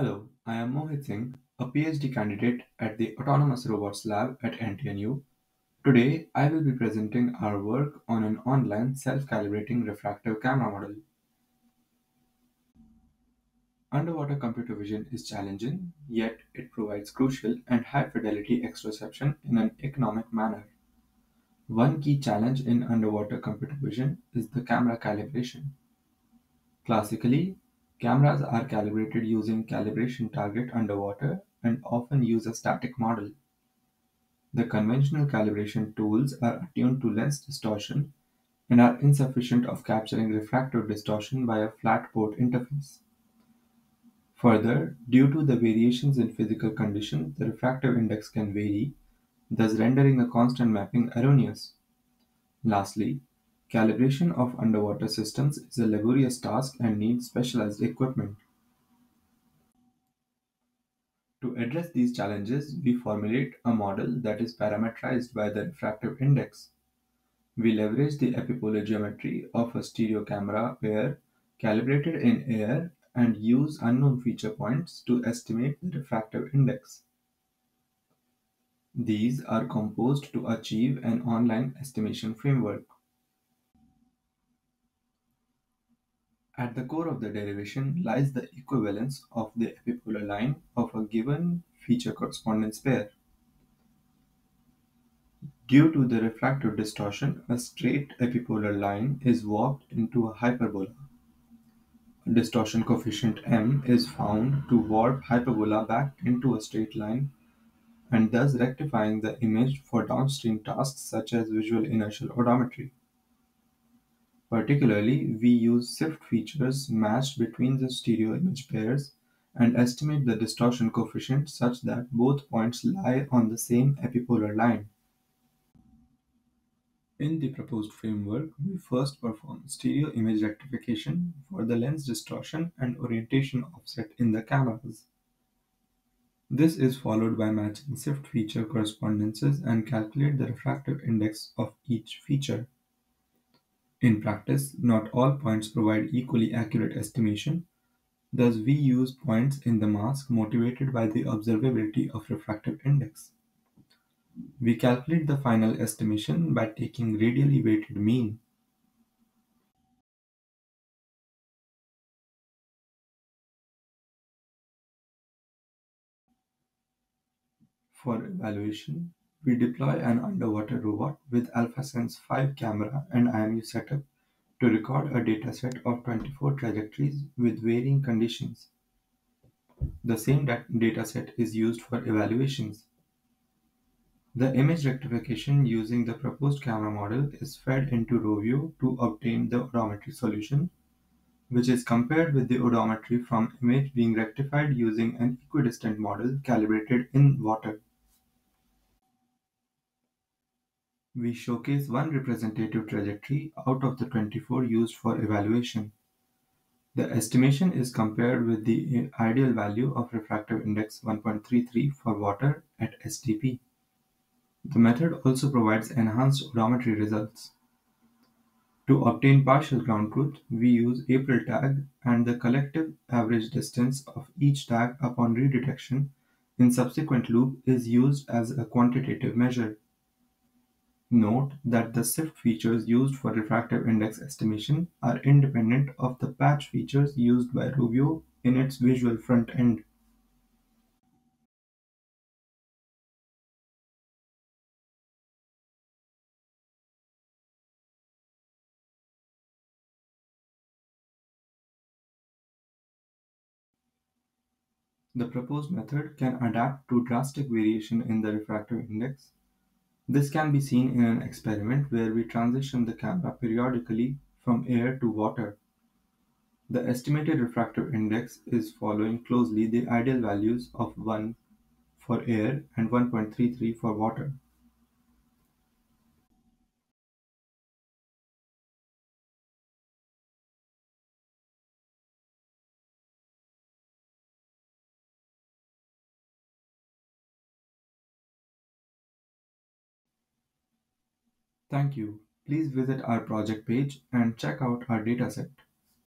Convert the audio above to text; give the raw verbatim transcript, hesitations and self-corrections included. Hello, I am Mohit Singh, a PhD candidate at the Autonomous Robots Lab at N T N U. Today, I will be presenting our work on an online self-calibrating refractive camera model. Underwater computer vision is challenging, yet it provides crucial and high-fidelity extraception in an economic manner. One key challenge in underwater computer vision is the camera calibration. Classically, cameras are calibrated using calibration target underwater and often use a static model. The conventional calibration tools are attuned to lens distortion and are insufficient of capturing refractive distortion by a flat port interface. Further, due to the variations in physical conditions, the refractive index can vary, thus rendering a constant mapping erroneous. Lastly, calibration of underwater systems is a laborious task and needs specialized equipment. To address these challenges, we formulate a model that is parametrized by the refractive index. We leverage the epipolar geometry of a stereo camera pair calibrated in air and use unknown feature points to estimate the refractive index. These are composed to achieve an online estimation framework. At the core of the derivation lies the equivalence of the epipolar line of a given feature correspondence pair. Due to the refractive distortion, a straight epipolar line is warped into a hyperbola. A distortion coefficient m is found to warp hyperbola back into a straight line and thus rectifying the image for downstream tasks such as visual inertial odometry. Particularly, we use SIFT features matched between the stereo image pairs and estimate the distortion coefficient such that both points lie on the same epipolar line. In the proposed framework, we first perform stereo image rectification for the lens distortion and orientation offset in the cameras. This is followed by matching SIFT feature correspondences and calculate the refractive index of each feature. In practice, not all points provide equally accurate estimation, thus we use points in the mask motivated by the observability of refractive index. We calculate the final estimation by taking radially weighted mean. For evaluation, we deploy an underwater robot with AlphaSense five camera and I M U setup to record a dataset of twenty-four trajectories with varying conditions. The same dataset is used for evaluations. The image rectification using the proposed camera model is fed into ROVIO to obtain the odometry solution, which is compared with the odometry from image being rectified using an equidistant model calibrated in water. We showcase one representative trajectory out of the twenty-four used for evaluation. The estimation is compared with the ideal value of refractive index one point three three for water at S T P. The method also provides enhanced odometry results. To obtain partial ground truth, we use April tag and the collective average distance of each tag upon redetection in subsequent loop is used as a quantitative measure. Note that the SIFT features used for refractive index estimation are independent of the patch features used by Rubio in its visual front end. The proposed method can adapt to drastic variation in the refractive index. This can be seen in an experiment where we transition the camera periodically from air to water. The estimated refractive index is following closely the ideal values of one for air and one point three three for water. Thank you. Please visit our project page and check out our dataset.